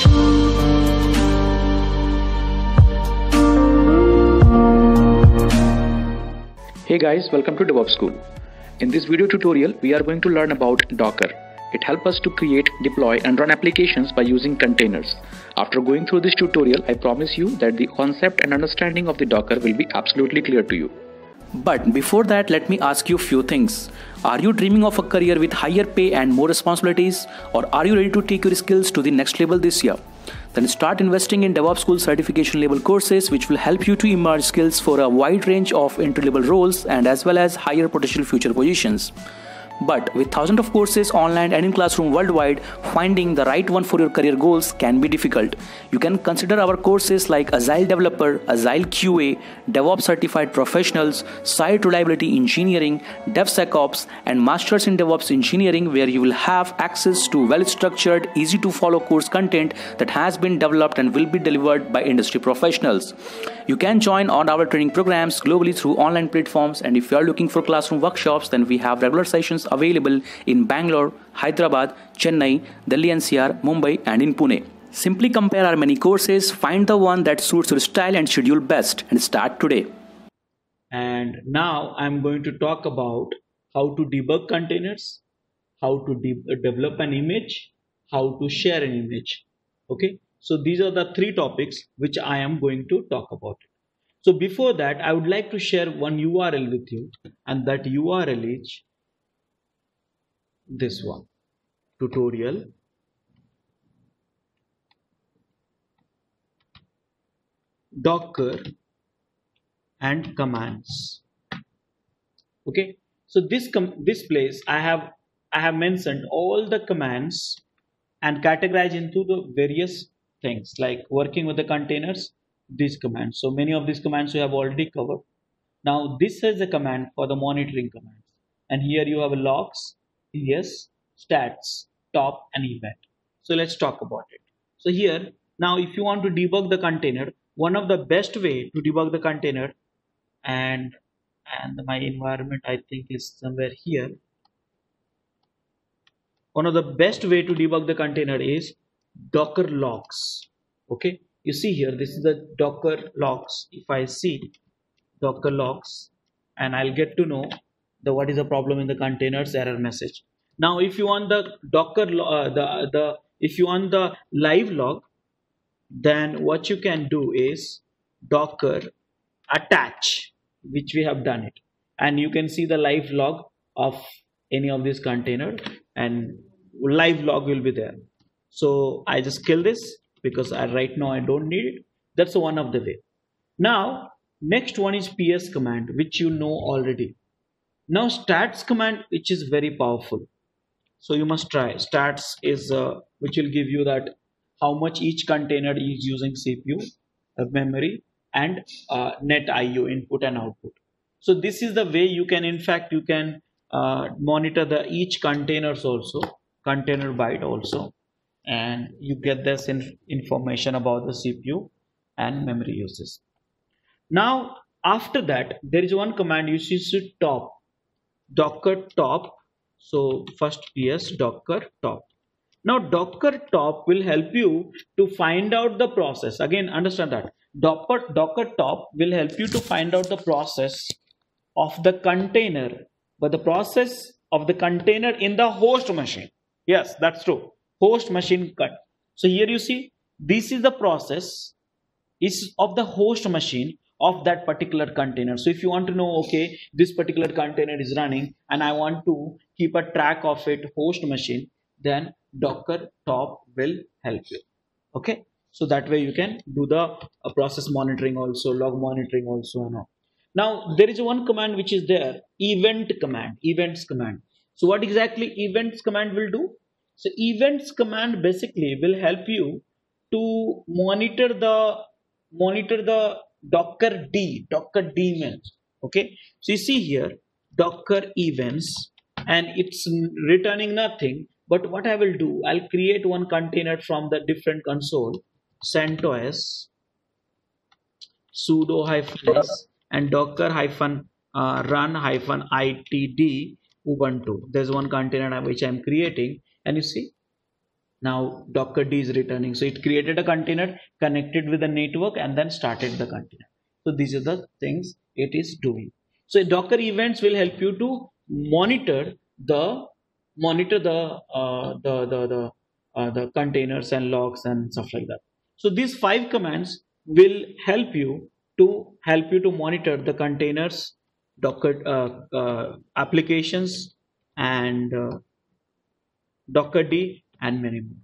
Hey guys, welcome to DevOps School. In this video tutorial, we are going to learn about Docker. It helps us to create, deploy and run applications by using containers. After going through this tutorial, I promise you that the concept and understanding of the Docker will be absolutely clear to you. But before that, let me ask you a few things. Are you dreaming of a career with higher pay and more responsibilities? Or are you ready to take your skills to the next level this year? Then start investing in DevOps School certification level courses, which will help you to emerge skills for a wide range of entry-level roles and as well as higher potential future positions. But with thousands of courses online and in classroom worldwide, finding the right one for your career goals can be difficult. You can consider our courses like Agile Developer, Agile QA, DevOps Certified Professionals, Site Reliability Engineering, DevSecOps, and Masters in DevOps Engineering, where you will have access to well-structured, easy-to-follow course content that has been developed and will be delivered by industry professionals. You can join on our training programs globally through online platforms, and if you are looking for classroom workshops, then we have regular sessions available in Bangalore, Hyderabad, Chennai, Delhi NCR, Mumbai and in Pune. Simply compare our many courses, find the one that suits your style and schedule best, and start today. And now I'm going to talk about how to debug containers, how to develop an image, how to share an image. Okay, so these are the three topics which I am going to talk about. So before that, I would like to share one URL with you, and that URL is this one, tutorial, Docker and commands. Okay, so this place I have mentioned all the commands and categorized into the various things like working with the containers, these commands. So many of these commands we have already covered. Now this is the command for the monitoring commands, and here you have logs, yes, stats, top and event. So let's talk about it. So here, now if you want to debug the container, one of the best way to debug the container, and my environment I think is somewhere here. One of the best way to debug the container is Docker logs. Okay, you see here, this is the Docker logs. If I see Docker logs, and I'll get to know what is the problem in the containers, error message. Now if you want the Docker if you want the live log, then what you can do is Docker attach, which we have done it, and you can see the live log of any of these container, and live log will be there. So I just kill this because right now I don't need it. That's one of the way. Now next one is PS command, which you know already. Now stats command, which is very powerful, so you must try. Stats is which will give you that how much each container is using CPU, memory and net IO, input and output. So this is the way you can, in fact you can monitor the each containers also, container byte also, and you get this information about the CPU and memory uses. Now after that, there is one command you should top, Docker top. So first PS Docker top. Now Docker top will help you to find out the process. Again, understand that Docker top will help you to find out the process of the container, but the process of the container in the host machine. Yes, that's true, host machine cut. So here you see, this is the process is of the host machine of that particular container. So if you want to know, okay, this particular container is running and I want to keep a track of it, host machine, then Docker top will help you. Okay, so that way you can do the process monitoring also, log monitoring also and all. Now there is one command which is there, event command, events command. So what exactly events command will do? So events command basically will help you to monitor the Docker D means. Okay, so you see here Docker events, and it's returning nothing, but what I will do, I'll create one container from the different console, CentOS sudo -s and docker run itd ubuntu. There's one container which I'm creating, and you see Now Dockerd is returning. So it created a container, connected with the network, and then started the container. So these are the things it is doing. So Docker events will help you to monitor the containers and logs and stuff like that. So these 5 commands will help you to monitor the containers, Docker applications, and Dockerd, and many more.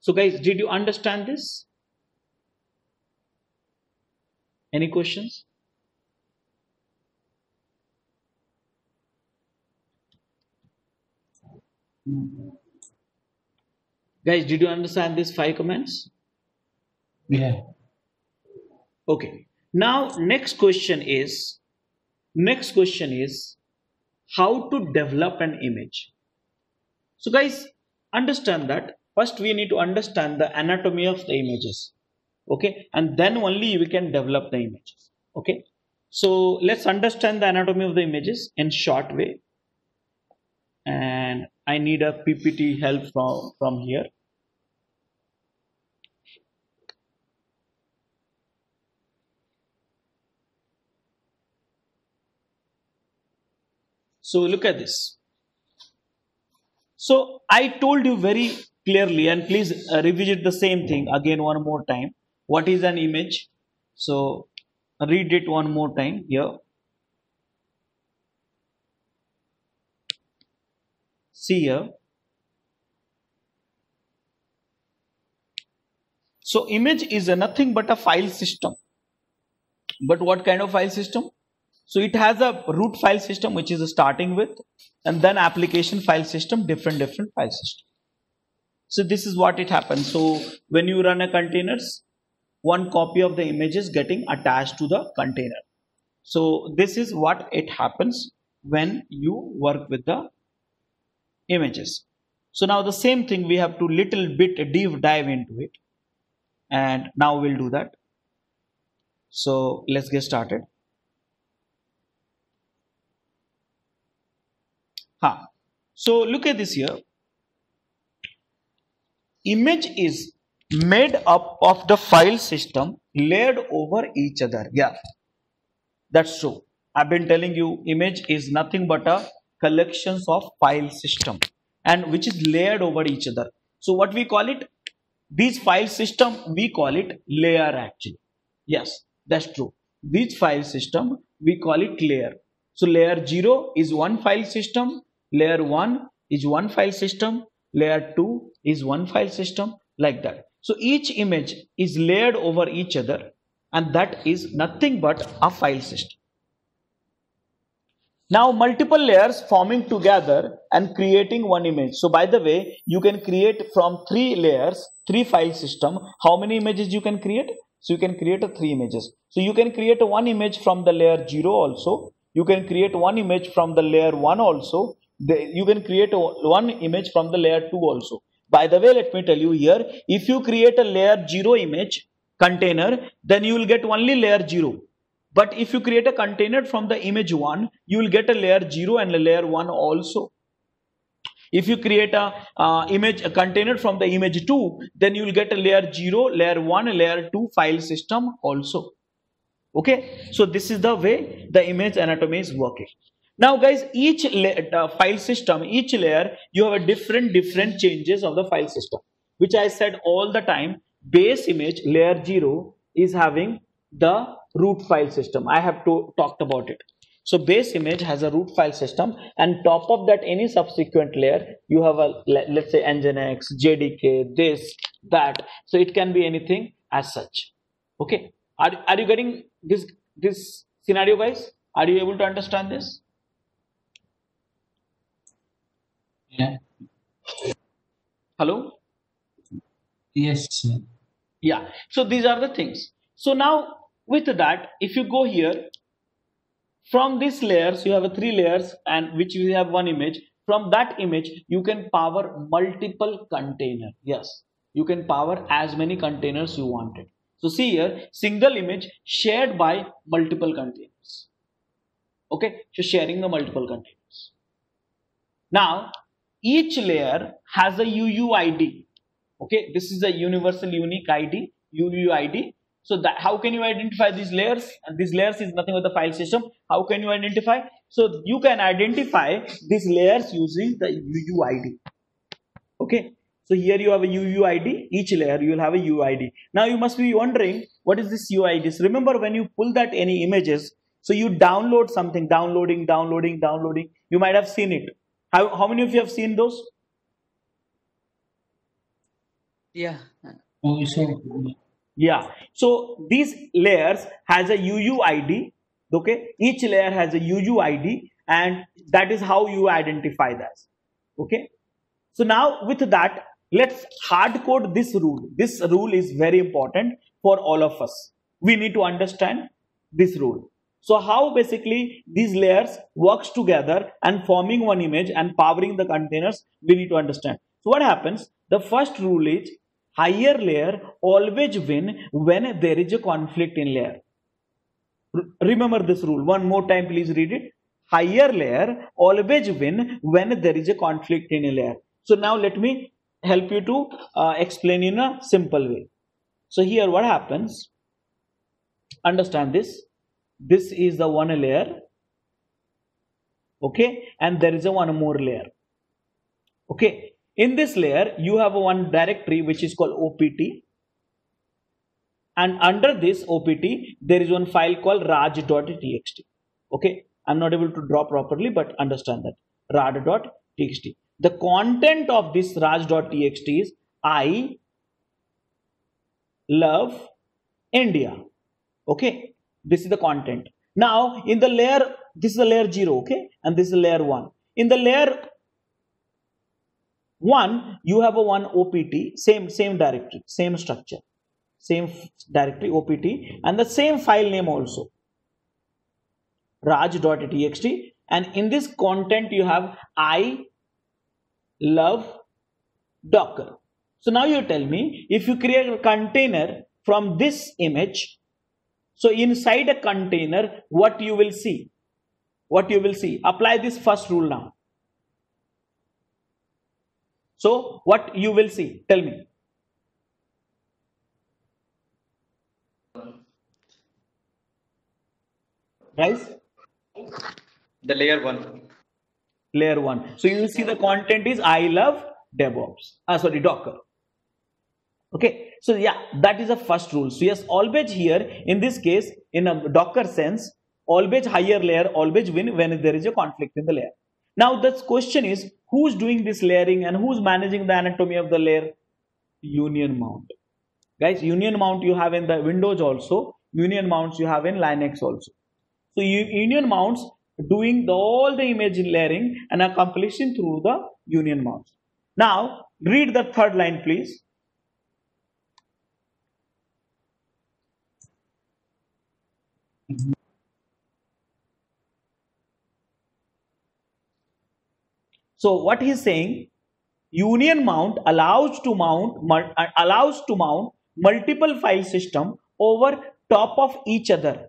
So guys, did you understand this? Any questions? Guys, did you understand these 5 commands? Yeah. Okay. Now, next question is how to develop an image. So guys, understand that first we need to understand the anatomy of the images, okay, and then only we can develop the images. Okay, so let's understand the anatomy of the images in short way, and I need a PPT help from here. So look at this. So I told you very clearly, and please revisit the same thing again one more time. What is an image? So read it one more time here. See here. So image is nothing but a file system. But what kind of file system? So it has a root file system, which is starting with, and then application file system, different file system. So this is what it happens. So when you run a containers, one copy of the image is getting attached to the container. So this is what it happens when you work with the images. So now the same thing we have to little bit deep dive into it, and now we'll do that. So let's get started. So look at this here. Image is made up of the file system layered over each other. Yeah, that's true. I've been telling you image is nothing but a collections of file system, and which is layered over each other. So what we call it, these file system, we call it layer actually. Yes, that's true. These file system, we call it layer. So layer 0 is one file system, layer 1 is one file system, layer 2 is one file system, like that. So each image is layered over each other, and that is nothing but a file system. Now multiple layers forming together and creating one image. So by the way, you can create from 3 layers, 3 file system. How many images you can create? So you can create 3 images. So you can create 1 image from the layer 0 also. You can create 1 image from the layer 1 also. You can create 1 image from the layer 2 also. By the way, let me tell you here, if you create a layer 0 image container, then you will get only layer 0. But if you create a container from the image 1, you will get a layer 0 and a layer 1 also. If you create a container from the image 2, then you will get a layer 0, layer 1, layer 2 file system also. Okay, so this is the way the image anatomy is working. Now guys, each file system, each layer, you have a different changes of the file system, which I said all the time. Base image layer 0 is having the root file system. I have talked about it. So base image has a root file system, and top of that any subsequent layer, you have a, let's say, nginx, JDK, this, that. So it can be anything as such. Okay. Are you getting this scenario, guys? Are you able to understand this? Yeah. Hello? Yes, sir. Yeah. So these are the things. So now with that, if you go here, from these layers, you have 3 layers and which we have 1 image. From that image, you can power multiple containers. Yes, you can power as many containers you wanted. So see here, single image shared by multiple containers. Okay, so sharing the multiple containers. Now, each layer has a UUID. Okay, this is a universal unique ID, UUID. So that, how can you identify these layers? And these layers is nothing but the file system. How can you identify? So you can identify these layers using the UUID. Okay, so here you have a UUID. Each layer you will have a UUID. Now you must be wondering, what is this UUID? Remember, when you pull that any images, so you download something, downloading. You might have seen it. How many of you have seen those? Yeah. Also. Yeah. So these layers has a UUID. Okay. Each layer has a UUID, and that is how you identify that. Okay. So now with that, let's hard code this rule. This rule is very important for all of us. We need to understand this rule. So how basically these layers works together and forming one image and powering the containers, we need to understand. So what happens? The first rule is higher layer always win when there is a conflict in layer. Remember this rule. One more time, please read it. Higher layer always win when there is a conflict in a layer. So now let me help you to explain in a simple way. So here what happens? Understand this. This is the one layer, okay, and there is a one more layer, okay. In this layer you have one directory which is called opt, and under this opt there is one file called raj.txt, okay. I'm not able to draw properly, but understand that raj.txt. The content of this raj.txt is I love India, okay. This is the content. Now in the layer, this is the layer 0, okay, and this is the layer 1. In the layer 1, you have a one opt, same directory, same structure, same directory opt, and the same file name also, raj.txt. And in this content you have I love Docker. So now you tell me, if you create a container from this image, so inside a container, what you will see? What you will see? Apply this first rule now. So what you will see? Tell me. Guys? The layer 1. Layer 1. So you will see the content is I love DevOps. Sorry, Docker. Okay, so yeah, that is the first rule. So yes, always here in this case, in a Docker sense, always higher layer always win when there is a conflict in the layer. Now the question is, who's doing this layering and who's managing the anatomy of the layer? Union mount. Guys, union mount you have in the Windows also, union mounts you have in Linux also. So union mounts doing all the image layering and accomplishing through the union mounts. Now read the third line, please. So what he is saying, union mount allows to mount multiple file system over top of each other,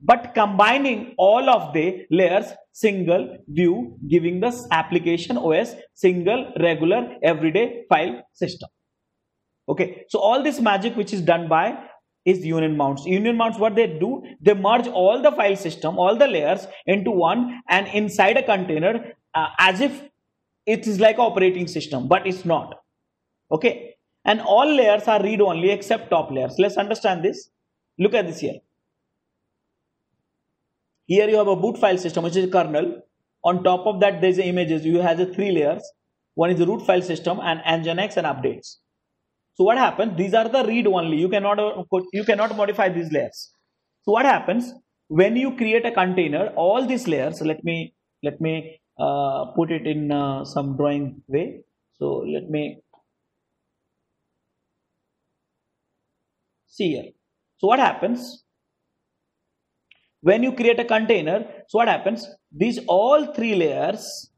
but combining all of the layers single view, giving this application OS single regular everyday file system. Okay, so all this magic which is done by is union mounts. Union mounts, what they do, they merge all the file system, all the layers into one and inside a container as if it is like operating system, but it's not. Okay, and all layers are read only except top layers. Let's understand this. Look at this here. Here you have a boot file system which is kernel. On top of that there's images. You have three layers. One is the root file system and nginx and updates. So what happens? These are the read only. You cannot modify these layers. So what happens when you create a container? All these layers. Let me put it in some drawing way. So let me see here. So what happens when you create a container? So what happens? These all three layers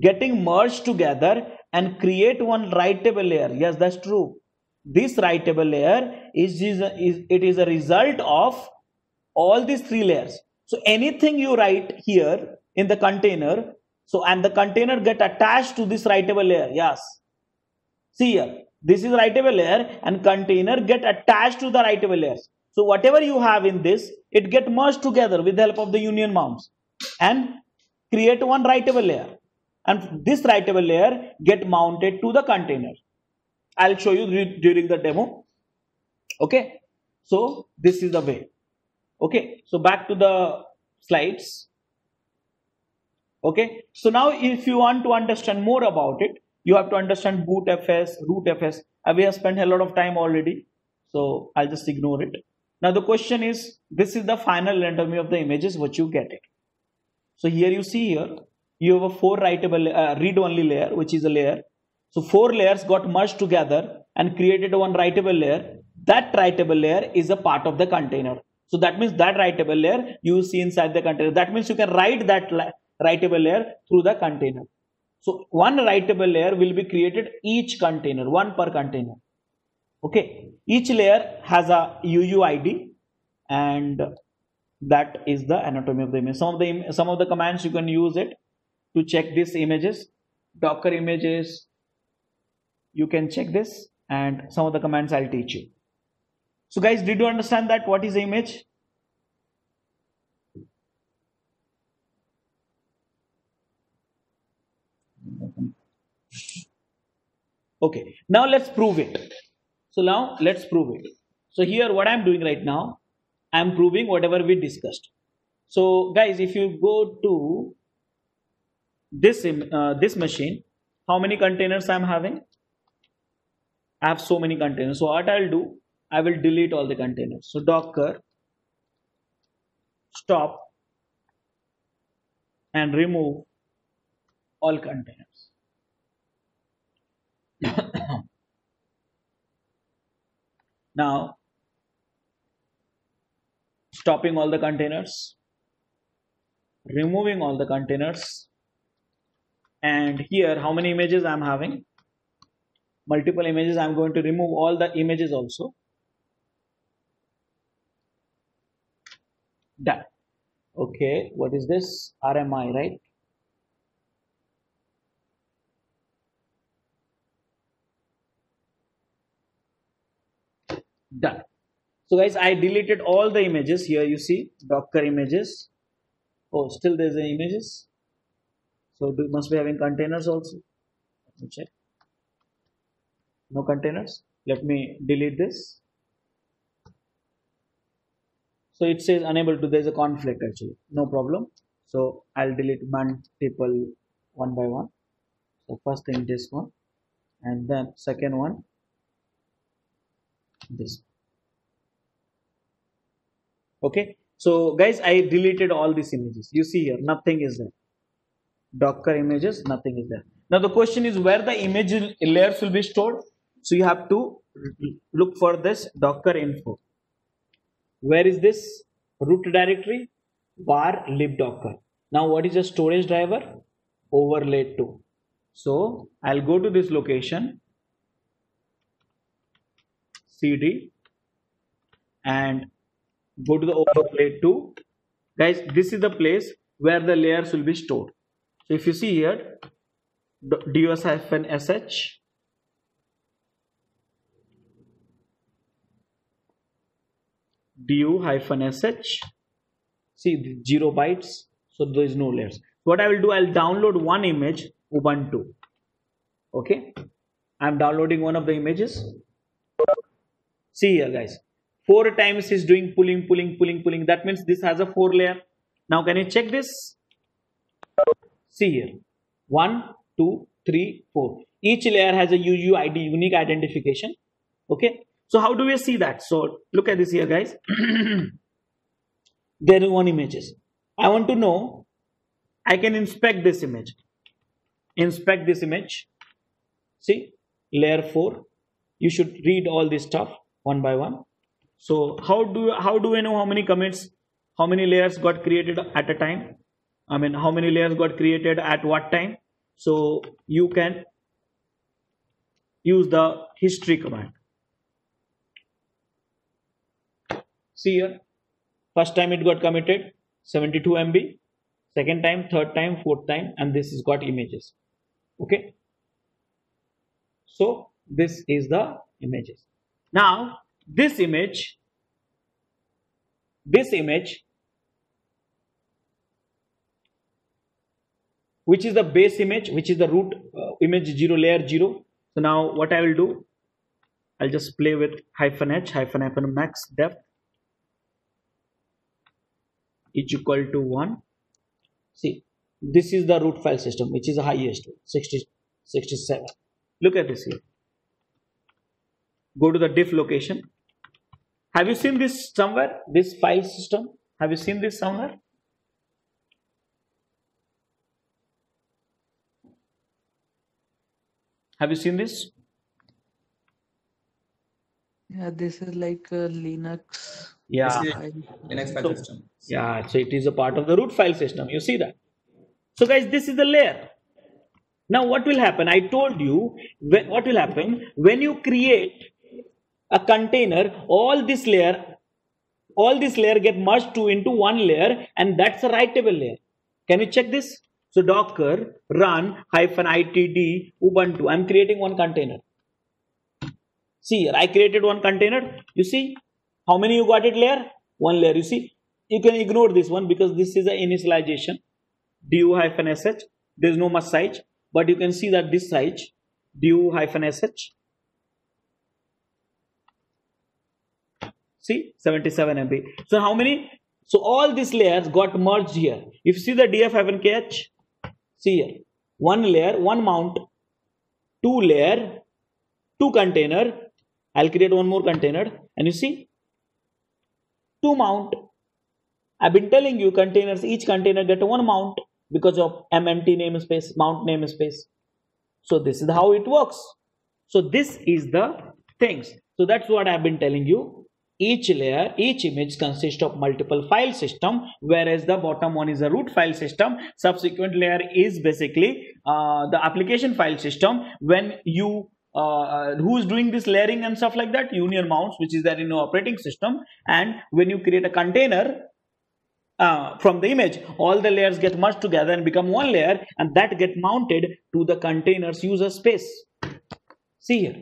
getting merged together and create one writable layer. Yes, that's true. This writable layer is a result of all these three layers. So anything you write here in the container, so and the container get attached to this writable layer. Yes. See here. This is right away layer and container get attached to the right away layers. So whatever you have in this, it get merged together with the help of the union mounts and create one right away layer. And this right away layer get mounted to the container. I'll show you during the demo. Okay. So this is the way. Okay. So back to the slides. Okay. So now if you want to understand more about it, you have to understand bootFS, rootFS. We have spent a lot of time already, so I'll just ignore it. Now the question is, this is the final anatomy of the images, what you get it. So here you see here, you have a read-only layer, which is a layer. So four layers got merged together and created one writable layer. That writable layer is a part of the container. So that means that writable layer you see inside the container. That means you can write that writable layer through the container. So one writable layer will be created each container, one per container. Okay. Each layer has a UUID, and that is the anatomy of the image. Some of the commands you can use it to check these images, Docker images. You can check this, and some of the commands I'll teach you. So guys, did you understand that what is the image? Okay, now let's prove it. So now let's prove it. So here what I'm doing right now, I'm proving whatever we discussed. So guys, if you go to this machine, how many containers I'm having? I have so many containers. So what I'll do, I will delete all the containers. So Docker stop and remove all containers. Now stopping all the containers, removing all the containers, and here how many images I'm having? Multiple images. I'm going to remove all the images also. Done. Okay, what is this? RMI, right? Done. So guys, I deleted all the images. Here you see Docker images. Oh, still there's the images. So we must be having containers also. Let me check. No containers. Let me delete this. So it says unable to. There's a conflict actually. No problem. So I'll delete multiple one by one. So first thing this one, and then second one this. Okay. So guys, I deleted all these images. You see here, nothing is there. Docker images, nothing is there. Now the question is where the image layers will be stored. So you have to look for this Docker info. Where is this? Root directory, var libdocker. Now what is the storage driver? Overlay 2. So I'll go to this location, CD, and go to the overlay 2. Guys, this is the place where the layers will be stored. So if you see here, dos-sh, du-sh, see 0 bytes, so there is no layers. What I will do, I'll download one image, Ubuntu. Okay, I'm downloading one of the images. See here guys, 4 times is doing pulling. That means this has a 4 layer. Now can you check this? See here, 1, 2, 3, 4. Each layer has a UUID, unique identification. Okay. So how do we see that? So look at this here guys. There is one images. I want to know, I can inspect this image. Inspect this image. See, layer 4. You should read all this stuff one by one. So how do we know how many commits, how many layers got created at a time? I mean, how many layers got created at what time? So you can use the history command. See here, first time it got committed, 72 MB, second time, third time, fourth time, and this has got images. Okay. So This is the images. Now, this image, which is the base image, which is the root image 0, layer 0. So now what I will do, I'll just play with -h, max depth is equal to 1. See, this is the root file system, which is the highest, 67. Look at this here. Go to the diff location. Have you seen this somewhere? This file system? Have you seen this somewhere? Have you seen this? Yeah, this is like Linux. Yeah, Linux file system. Yeah, so it is a part of the root file system. You see that? So guys, this is the layer. Now what will happen? I told you what will happen when you create a container. All this layer get merged into one layer, and that's a writable layer. Can you check this? So Docker run -itd ubuntu. I'm creating one container. See here, I created one container. You see how many you got it layer? One layer. You see, you can ignore this one because this is an initialization. Du-sh. There is no much size, but you can see that this size du-sh. See, 77 MB. So how many? So all these layers got merged here. If you see the df-kh, see here, one layer, one mount, two layer, two container. I'll create one more container, and you see, two mount. I've been telling you containers, each container get one mount because of MNT namespace, mount namespace. So this is how it works. So this is the things. So that's what I've been telling you. Each layer, each image consists of multiple file system, whereas the bottom one is a root file system. Subsequent layer is basically the application file system. When you who's doing this layering and stuff like that? Union mounts, which is there in your operating system. And when you create a container from the image, all the layers get merged together and become one layer, and that get mounted to the container's user space. See here.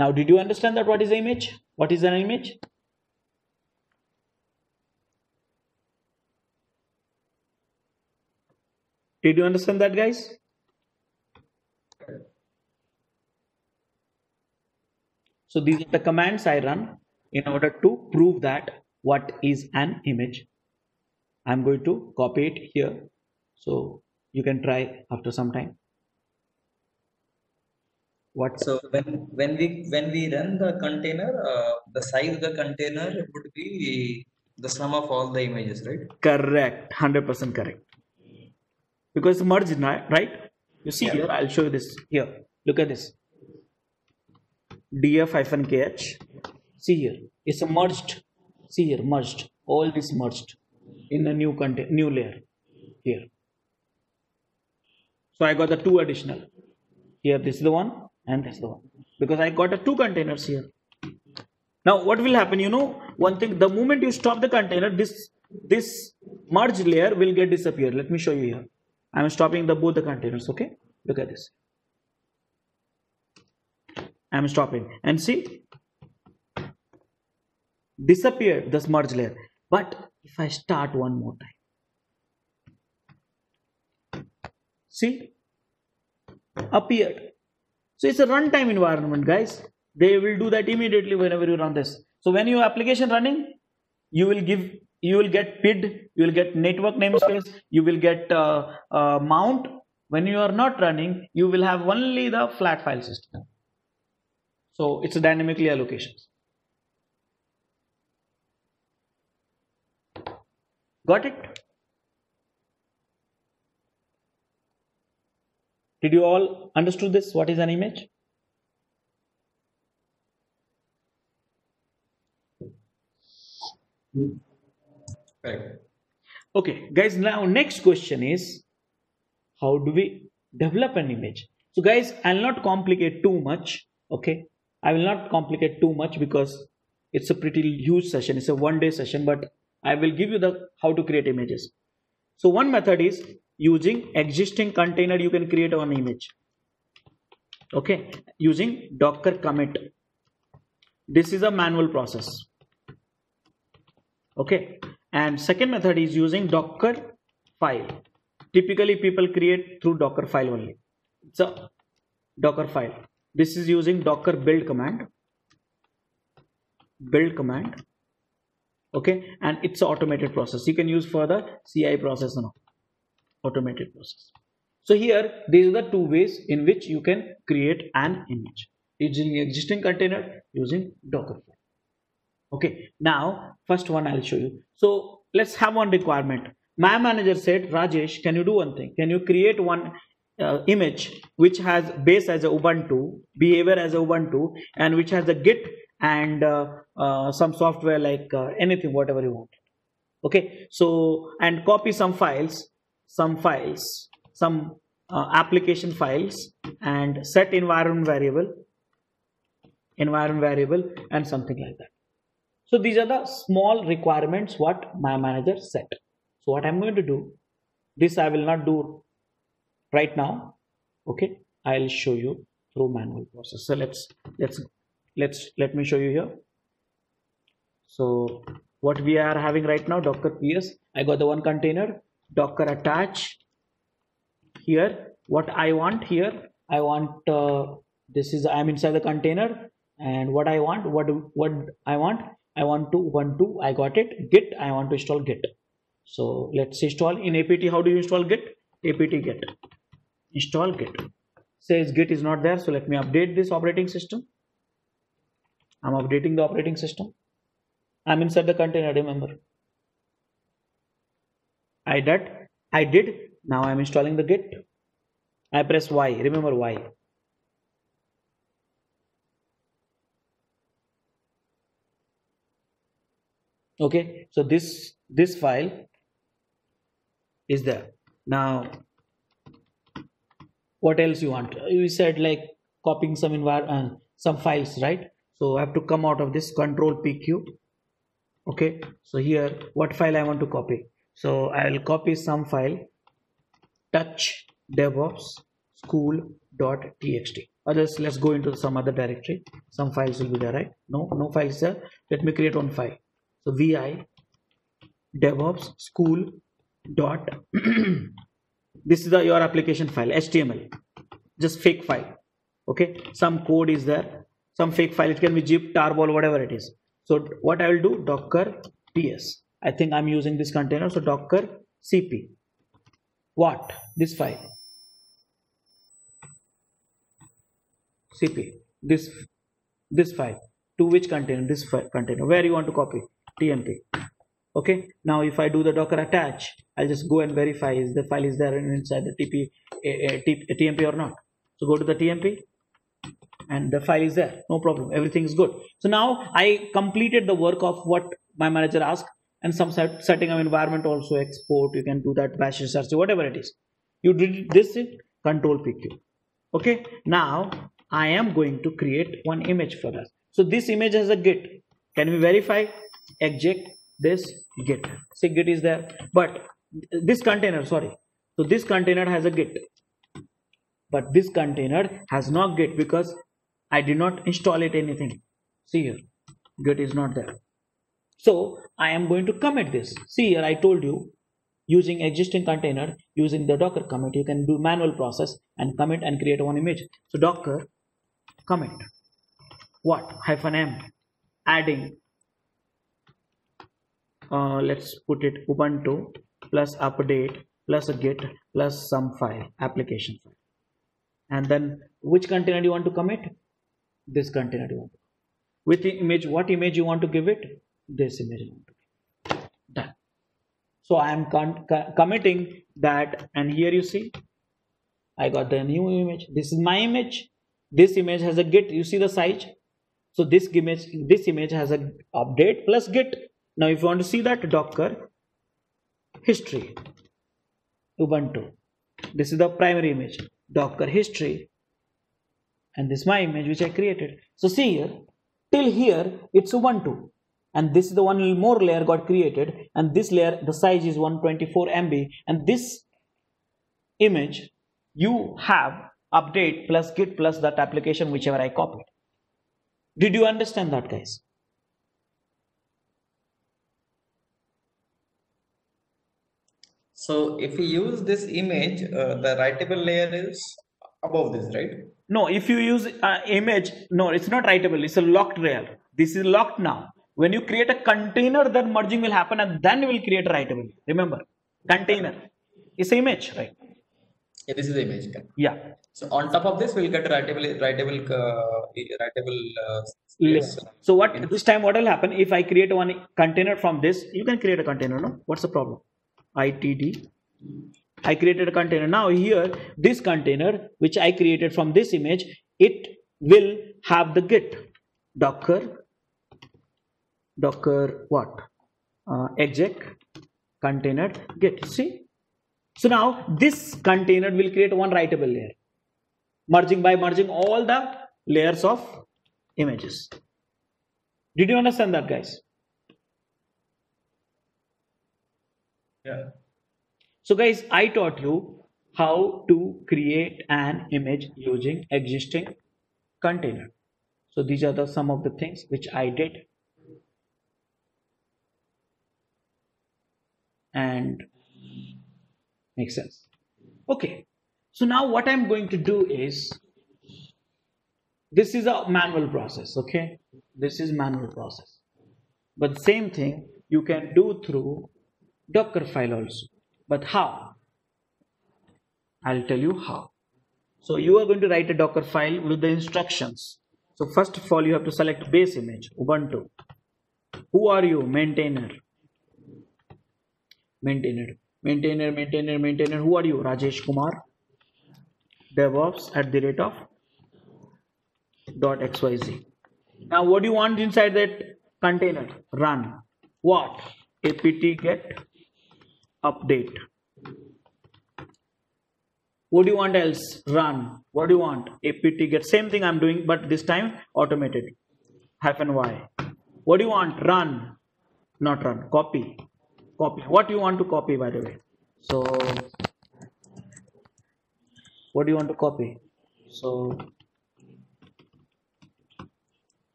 Now, did you understand that what is an image? What is an image? Did you understand that, guys? So these are the commands I run in order to prove that what is an image. I'm going to copy it here, so you can try after some time. What? So when we run the container, the size of the container would be the sum of all the images, right? Correct, 100% correct. Because it's merged, right? You see, yeah. Here, I'll show you this. Here, look at this. df-kh. See here, it's a merged. See here, merged. All this merged in a new layer here. So I got the two additional. Here, this is the one, and this is the one. Because I got two containers here. Now, what will happen? You know, one thing. The moment you stop the container, this merged layer will get disappeared. Let me show you here. I am stopping both the containers. Okay, look at this. I am stopping, and see. Disappeared this merge layer. But if I start one more time, see, appeared. So it's a runtime environment, guys. They will do that immediately whenever you run this. So when your application running, you will get PID, you will get network namespace, you will get mount. When you are not running, you will have only the flat file system. So it's a dynamically allocations. Got it? Did you all understood this? What is an image? Okay, guys, now next question is, how do we develop an image? So guys, I'll not complicate too much. Okay, I will not complicate too much because it's a pretty huge session. It's a one-day session, but I will give you the how to create images. So one method is using existing container. You can create an image. okay, using Docker commit. This is a manual process, okay. And second method is using Docker file. Typically people create through Docker file only. So Docker file, this is using Docker build command, okay, and it's an automated process. You can use for the CI process now, automated process. So here these are the two ways in which you can create an image using existing container using Dockerfile. Okay, now first one I'll show you. So let's have one requirement. My manager said, Rajesh, can you do one thing? Can you create one image which has base as a Ubuntu, behavior as a Ubuntu, and which has a Git and some software like anything, whatever you want. Okay, so and copy some application files and set environment variable and something like that. So these are the small requirements what my manager set. So what I'm going to do, this I will not do right now, okay. I'll show you through manual process. So let me show you here. So what we are having right now, Docker PS. I got the one container, Docker attach. Here what I want here, I want this is, I'm inside the container, and what I want, I want to Ubuntu. I got it. Git, I want to install Git. So let's install in apt. How do you install Git? Apt get, install Git. Says Git is not there, so let me update this operating system. I'm updating the operating system. I'm inside the container, remember. I did. Now I'm installing the Git. I press Y, remember Y. Okay, so this file is there. Now what else you want? You said like copying some environment, some files, right? So I have to come out of this, control PQ. Okay, so here what file I want to copy? So I will copy some file, touch devopschool.txt. Others, let's go into some other directory. Some files will be there, right? No files there. Let me create one file. So vi devops school dot this is the your application file, HTML, just fake file, okay. Some code is there, some fake file, it can be zip, tarball, whatever it is. So what I will do, Docker PS. I think I'm using this container, so Docker CP, what, this file CP, this file, to which container, this file container, where you want to copy, TMP. Okay, now if I do the Docker attach, I'll just go and verify is the file is there inside the TMP or not. So go to the TMP and the file is there, no problem, everything is good. So now I completed the work of what my manager asked, and some setting of environment also, export, you can do that, bash search, whatever it is. You did this in control PQ. Okay, now I am going to create one image for us. So this image has a Git. Can we verify? Exec this Git. See, Git is there, but this container, sorry, so this container has a Git, but this container has not Git because I did not install it anything. See here, Git is not there. So I am going to commit this. See here, I told you, using existing container, using the Docker commit, you can do manual process and commit and create one image. So Docker commit, what, -m, adding, let's put it Ubuntu plus update plus a Git plus some file, application file, and then which container do you want to commit? This container do you want to, with the image, what image you want to give it? This image you want to give. Done. So I am committing that, and here you see I got the new image. This is my image. This image has a Git. You see the size. So this image has a update plus Git. Now if you want to see that, Docker history Ubuntu, this is the primary image, Docker history, and this is my image which I created. So see here, till here it's Ubuntu, and this is the one more layer got created, and this layer, the size is 124 MB, and this image you have update plus git plus that application whichever I copied. Did you understand that, guys? So if you use this image, the writable layer is above this, right? No, if you use image, no, it's not writable. It's a locked layer. This is locked now. When you create a container, then merging will happen and then you will create a writable. Remember, container is image, right? Yeah, this is the image. Yeah. So on top of this, we'll get writable. So what this time, what will happen if I create one container from this? You can create a container, no? What's the problem? ITD. I created a container. Now here, this container, which I created from this image, it will have the git. Docker what? Exec container git. See? So now this container will create one writable layer, merging by merging all the layers of images. Did you understand that, guys? Yeah. So guys, I taught you how to create an image using existing container. So these are the some of the things which I did. And makes sense. Okay. So now what I'm going to do is, this is a manual process. Okay. This is manual process, but same thing you can do through Dockerfile also. But how? I'll tell you how. So you are going to write a Dockerfile with the instructions. So first of all, you have to select base image, Ubuntu. Who are you? Maintainer. Maintainer. Who are you? Rajesh Kumar. devops@.xyz. Now what do you want inside that container? Run. What? apt get update. What do you want else? Run. What do you want? apt get. Same thing I'm doing, but this time automated. -y. What do you want? Run. Not run. Copy. Copy. What you want to copy, by the way? So what do you want to copy? So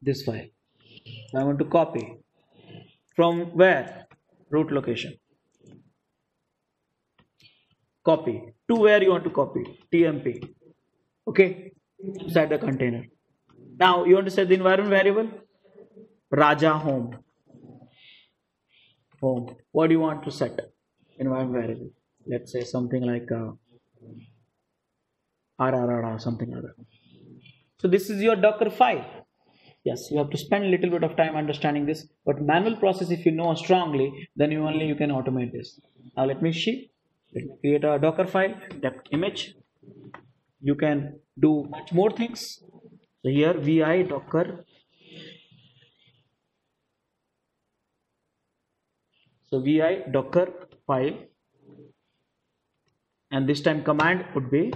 this file. So I want to copy from where? Root location. Copy to where you want to copy? TMP. Okay. Inside the container. Now you want to set the environment variable. Raja home. Home. What do you want to set? Environment variable. Let's say something like RRR or something like that. So this is your Dockerfile. Yes, you have to spend a little bit of time understanding this. But manual process, if you know strongly, then you can automate this. Now let me see. Let me create a Dockerfile, that image. You can do much more things. So here vi docker. So vi Dockerfile, and this time command would be,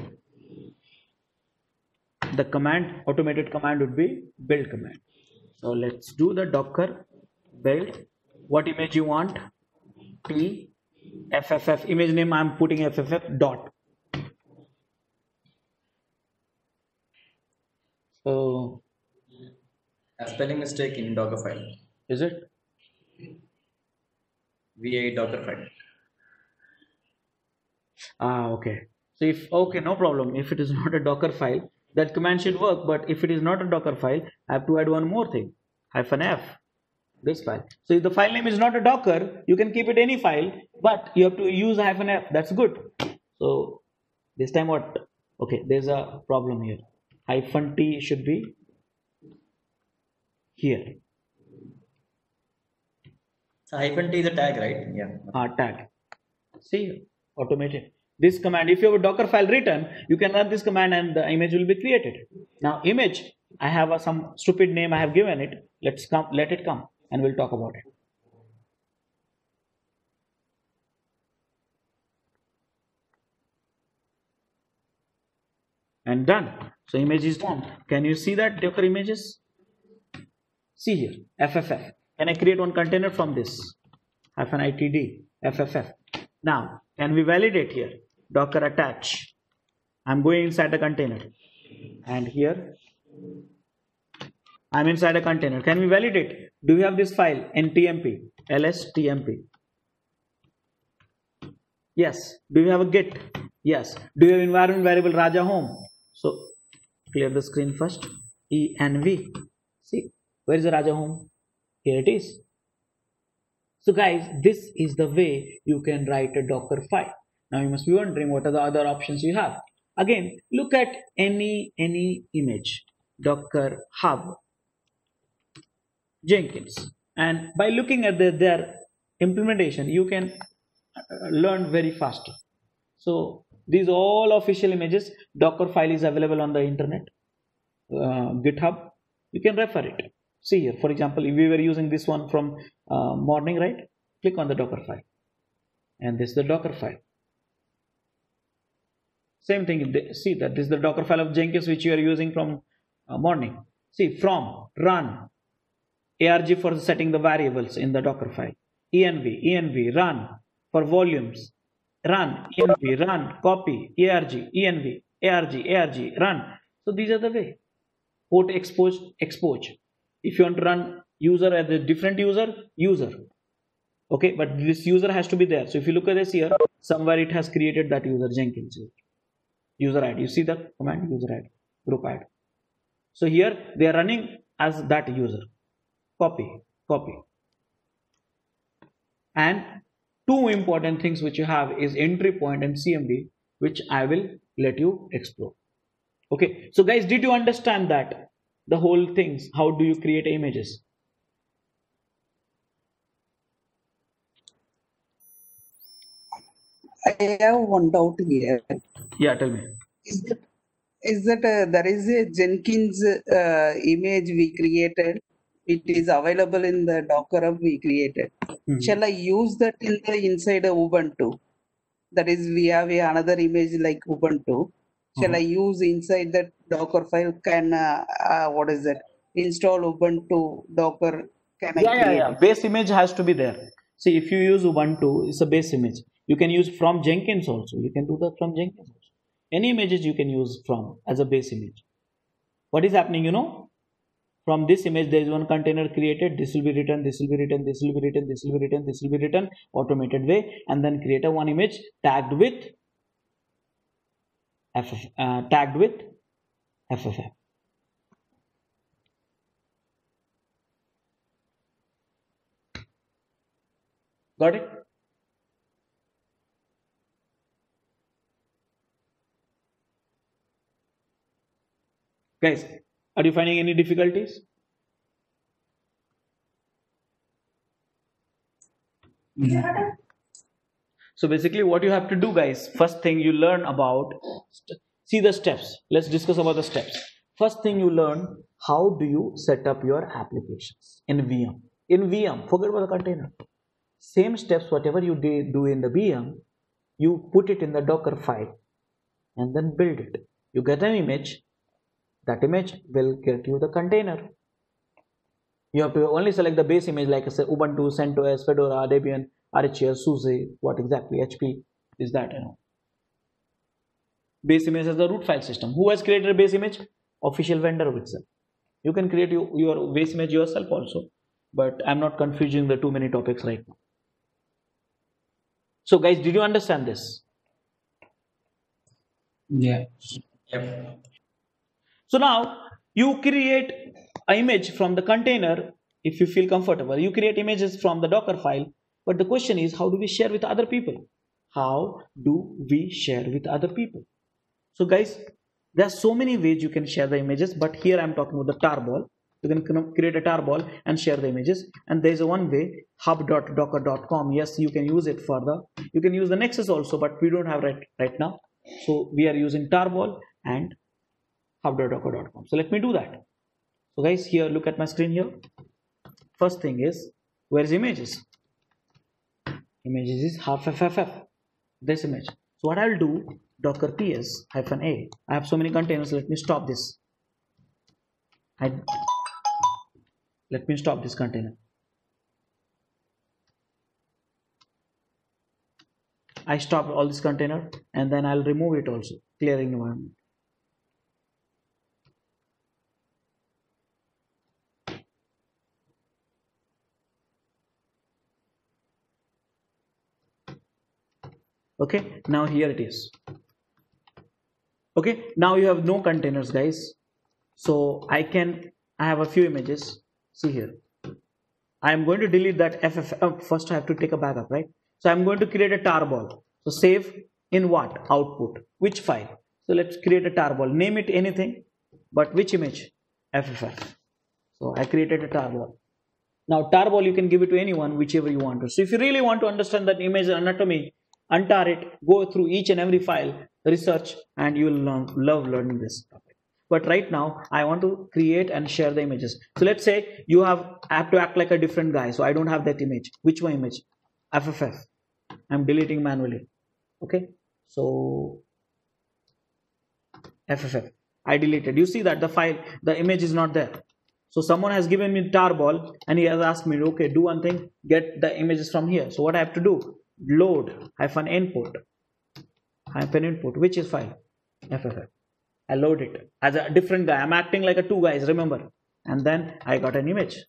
the command, automated command would be build command. So let's do the docker build. What image you want? T FFF, image name I'm putting FFF dot. So a spelling mistake in Dockerfile. Is it? VA Dockerfile. Ah, okay. So if, okay, no problem. If it is not a Dockerfile, that command should work. But if it is not a Dockerfile, I have to add one more thing. -f. This file. So if the file name is not a Docker, you can keep it any file, but you have to use -f. That's good. So this time what? Okay, there's a problem here. -t should be here. So -t is a tag, right? Yeah. Tag. See, automated. This command, if you have a Dockerfile written, you can run this command and the image will be created. Now image, I have a, some stupid name I have given it. Let's come, let it come, and we'll talk about it. And done. So image is done. Can you see that Docker images? See here, FFF. Can I create one container from this? -itd FFF. Now, can we validate here? Docker attach. I'm going inside the container, and here I'm inside a container. Can we validate? Do we have this file ntmp ls tmp? Yes. Do we have a git? Yes. Do you have environment variable Raja home? So clear the screen first. Env. See, where is the Raja home? Here it is. So guys, this is the way you can write a Docker file. Now you must be wondering what are the other options you have. Again, look at any image. Docker hub Jenkins, and by looking at their implementation, you can learn very fast. So these are all official images. Dockerfile is available on the internet, GitHub. You can refer it. See here, for example, if we were using this one from morning, right? Click on the Dockerfile, and this is the Dockerfile. Same thing. See that this is the Dockerfile of Jenkins which you are using from morning. See, from run arg for setting the variables in the Dockerfile, env run for volumes, run env run copy arg env arg run. So these are the way. Port expose. If you want to run user as a different user, okay, but this user has to be there. So if you look at this here, somewhere it has created that user, Jenkins user ID. You see the command user ID, group ID. So here they are running as that user. Copy. And two important things which you have is entry point and CMD, which I will let you explore. Okay, so guys, did you understand that the whole things? How do you create images? I have one doubt here. Yeah, tell me. Is that there is a Jenkins image we created? It is available in the Docker hub we created. Shall I use that in the inside Ubuntu? That is, we have another image like Ubuntu. Shall I use inside that Dockerfile? Can install Ubuntu Docker? Can I? Yeah. Base image has to be there. See, if you use Ubuntu, it's a base image. You can use from Jenkins also. You can do that from Jenkins also. Any images you can use from as a base image. What is happening, you know? From this image, there is one container created. This will be written, this will be written, this will be written, this will be written, this will be written, automated way, and then create a one image tagged with FFF. Got it? Guys, are you finding any difficulties? Yeah. So basically what you have to do, guys, first thing you learn about, see the steps. Let's discuss about the steps. First thing you learn, how do you set up your applications in VM? In VM, forget about the container. Same steps, whatever you do in the VM, you put it in the Docker file and then build it. You get an image. That image will get you the container. You have to only select the base image, like I said, Ubuntu, CentOS, Fedora, Debian, RHEL, SUSE, what exactly, HP, is that, you know. Base image is the root file system. Who has created a base image? Official vendor of itself. You can create your base image yourself also, but I'm not confusing the too many topics right now. So guys, did you understand this? Yeah. Yep. So now you create an image from the container. If you feel comfortable, you create images from the Docker file. But the question is, how do we share with other people? How do we share with other people? So guys, there are so many ways you can share the images, but here I'm talking about the tarball. You can create a tarball and share the images. And there's one way, hub.docker.com. Yes, you can use it for the, you can use the Nexus also, but we don't have right now. So we are using tarball and hub.docker.com. So let me do that. So guys, here look at my screen here. First thing is, where is images? Images is half FFF, this image. So what I'll do, Docker ps-a. I have so many containers. Let me stop this. Let me stop this container. I stop all this container and then I'll remove it also, clearing environment. Okay, now here it is. Okay, now you have no containers, guys. So I have a few images. See here, I am going to delete that FF. First I have to take a backup, right? So I'm going to create a tarball. So save in what? Output. Which file? So let's create a tarball. Name it anything, but which image? FFF. So I created a tarball. Now tarball you can give it to anyone, whichever you want to. So if you really want to understand that image anatomy, untar it, go through each and every file, research, and you will love learning this topic. But right now I want to create and share the images. So let's say you have to act like a different guy. So I don't have that image. Which one image? FFF. I'm deleting manually. Okay, so FFF I deleted. You see that the image is not there. So someone has given me tarball and he has asked me, okay, do one thing, get the images from here. So what I have to do? Load -input, which is file? FFF. I load it as a different guy. I'm acting like a two guys, remember? And then I got an image.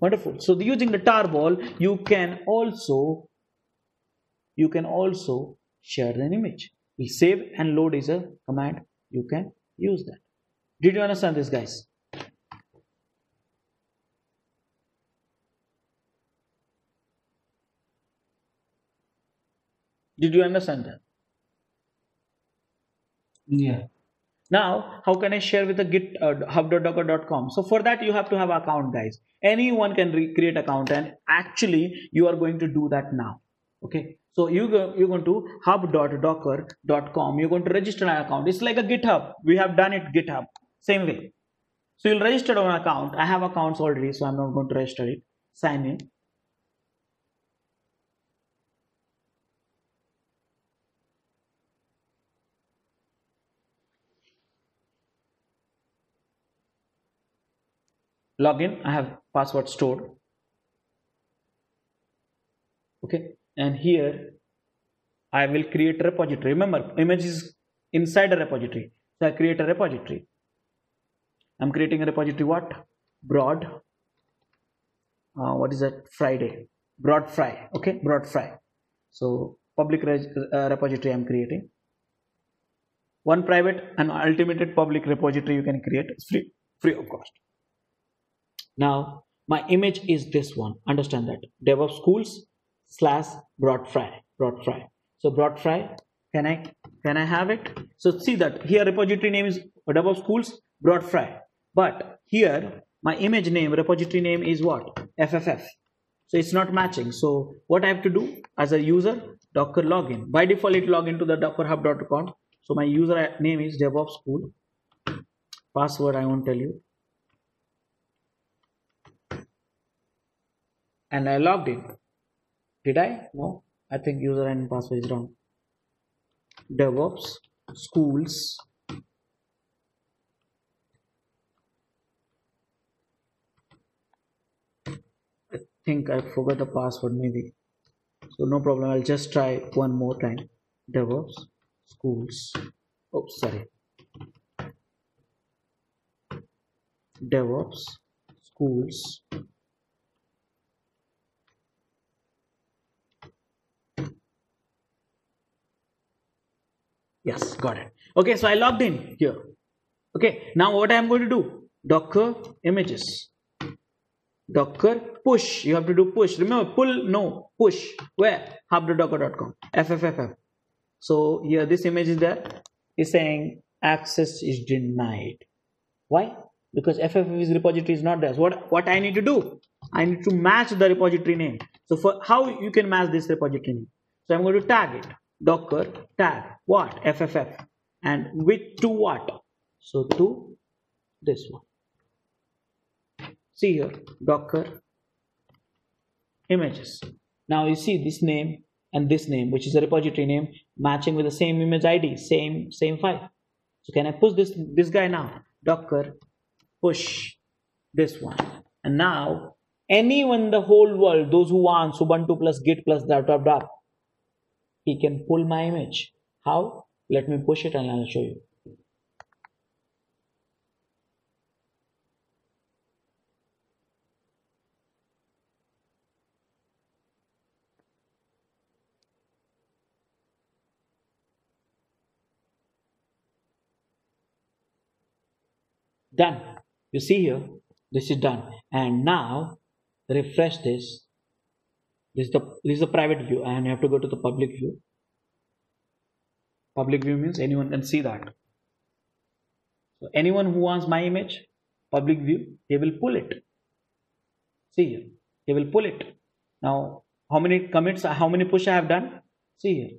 Wonderful. So using the tarball, you can also share an image. We save and load is a command. You can use that. Did you understand this, guys? Did you understand that? Yeah. Now, how can I share with the Git hub.docker.com? So for that, you have to have an account, guys. Anyone can create account, and actually, you are going to do that now. Okay. So you're going to hub.docker.com. You're going to register an account. It's like a GitHub. We have done it GitHub same way. So you'll register on an account. I have accounts already, so I'm not going to register it. Sign in. Login. I have password stored. Okay, and here I will create a repository. Remember, image is inside a repository. So I create a repository. I'm creating a repository. What? BroadFry. Okay, BroadFry. So public repository I'm creating. One private and ultimate public repository you can create. It's free of cost. Now my image is this one. Understand that. DevOps Schools /BroadFry. So BroadFry, can I have it? So see that here repository name is DevOps Schools BroadFry, but here my image name, repository name is what? FFF. So it's not matching. So what I have to do as a user? Docker login. By default, it log into the dockerhub.com. So my user name is DevOps School. Password I won't tell you. And I logged in. Did I? No, I think user and password is wrong. DevOps Schools. I think I forgot the password maybe. So no problem. I'll just try one more time. DevOps Schools. Oops, sorry. DevOps Schools. Yes, got it. Okay, so I logged in here. Okay, now what I am going to do? Docker images. Docker push. You have to do push. Remember, pull, no, push. Where? Hub.docker.com. FFFF. So here, this image is there. It's saying access is denied. Why? Because FFF's repository is not there. So what I need to do? I need to match the repository name. So for how you can match this repository name? So I'm going to tag it. Docker tag what? FFF, and with to what? So to this one. See here, Docker images. Now you see this name and this name, which is a repository name, matching with the same image ID, same file. So can I push this guy now? Docker push this one, and now anyone in the whole world, those who want Ubuntu plus Git plus that, he can pull my image. How? Let me push it and I'll show you. Done. You see here, this is done. And now refresh this. This is the private view, and you have to go to the public view. Public view means anyone can see that. So anyone who wants my image, public view, they will pull it. See here, they will pull it. Now, how many commits, how many push I have done? See here,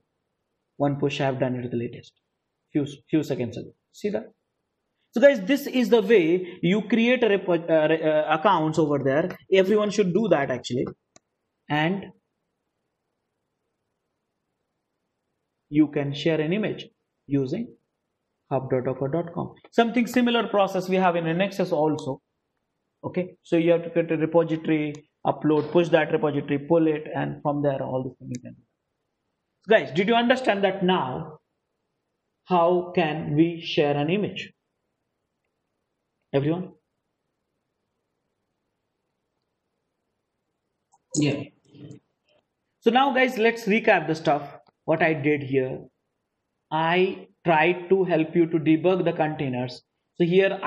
one push I have done at the latest, few seconds ago. See that? So guys, this is the way you create a accounts over there. Everyone should do that actually. And you can share an image using hub.docker.com. Something similar process we have in Nexus also. Okay, so you have to create a repository, upload, push that repository, pull it, and from there all this thing you can do. So guys, did you understand that now? How can we share an image? Everyone? Yeah. So now guys, let's recap the stuff. What I did here, I tried to help you to debug the containers. So here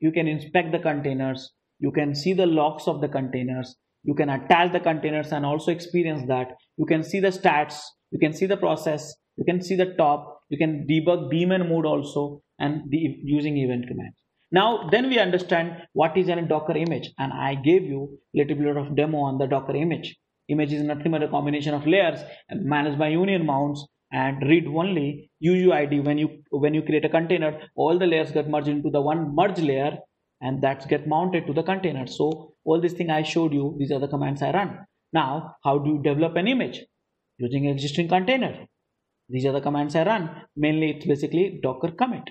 you can inspect the containers. You can see the logs of the containers. You can attach the containers and also experience that. You can see the stats. You can see the process. You can see the top. You can debug daemon mode also and using event commands. Now, then we understand what is a Docker image, and I gave you a little bit of demo on the Docker image. Image is nothing but a combination of layers managed by union mounts and read-only UUID. When you create a container, all the layers get merged into the one merge layer, and that's get mounted to the container. So all these things I showed you, these are the commands I run. Now, how do you develop an image using an existing container? These are the commands I run. Mainly, it's basically Docker commit.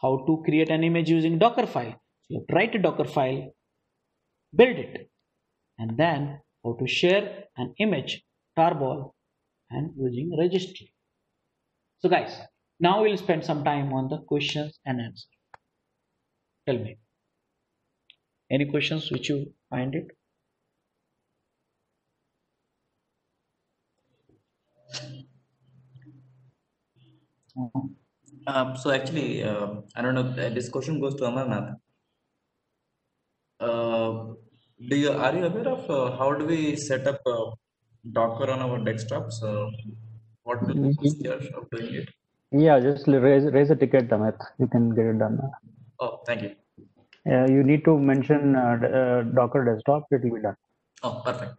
How to create an image using Dockerfile. So you write a Dockerfile, build it, and then how to share an image, tarball, and using registry. So guys, now we'll spend some time on the questions and answers. Tell me, any questions which you find it? Mm-hmm. So actually, I don't know. This question goes to Amar Nath. Are you aware of how do we set up Docker on our desktops? What will be the procedure of doing it? Yeah, just raise a ticket, Amit. You can get it done. Oh, thank you. You need to mention Docker desktop. It will be done. Oh, perfect.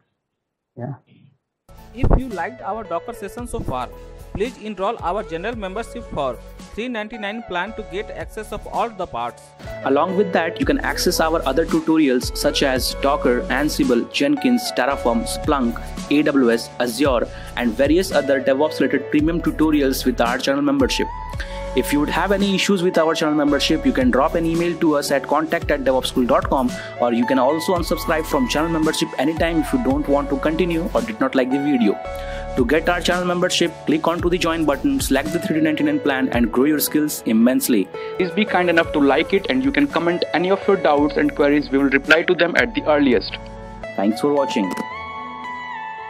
Yeah. If you liked our Docker session so far, please enroll our general membership for $399 plan to get access of all the parts. Along with that, you can access our other tutorials such as Docker, Ansible, Jenkins, Terraform, Splunk, AWS, Azure, and various other DevOps related premium tutorials with our channel membership. If you would have any issues with our channel membership, you can drop an email to us at contact@devopschool.com, or you can also unsubscribe from channel membership anytime if you don't want to continue or did not like the video. To get our channel membership, click onto the join button, select the $399 plan, and grow your skills immensely. Please be kind enough to like it, and you can comment any of your doubts and queries. We will reply to them at the earliest. Thanks for watching.